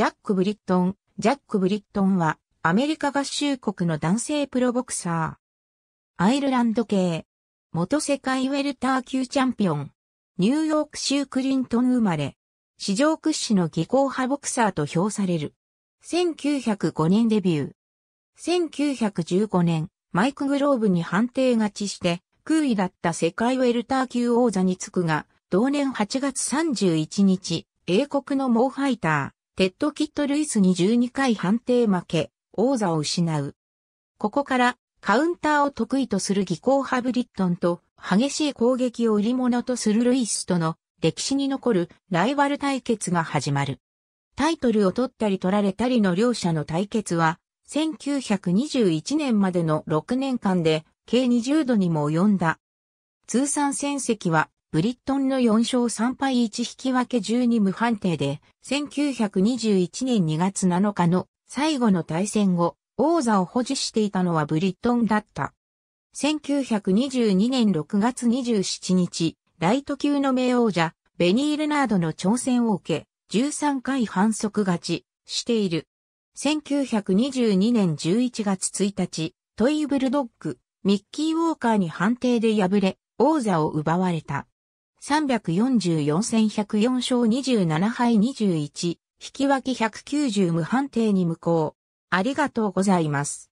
ジャック・ブリットンはアメリカ合衆国の男性プロボクサー。アイルランド系。元世界ウェルター級チャンピオン。ニューヨーク州クリントン生まれ。史上屈指の技巧派ボクサーと評される。1905年デビュー。1915年、マイク・グローブに判定勝ちして、空位だった世界ウェルター級王座につくが、同年8月31日、英国の猛ファイター、テッド・キッド・ルイスに12回判定負け、王座を失う。ここから、カウンターを得意とする技巧派ブリットンと、激しい攻撃を売り物とするルイスとの、歴史に残るライバル対決が始まる。タイトルを取ったり取られたりの両者の対決は、1921年までの6年間で、計20度にも及んだ。通算戦績は、ブリットンの4勝3敗1引き分け12無判定で、1921年2月7日の最後の対戦後、王座を保持していたのはブリットンだった。1922年6月27日、ライト級の名王者、ベニー・レナードの挑戦を受け、13回反則勝ちしている。1922年11月1日、トイ・ブルドッグ、ミッキー・ウォーカーに判定で敗れ、王座を奪われた。344戦104勝27敗21、引き分け190無判定に無効。ありがとうございます。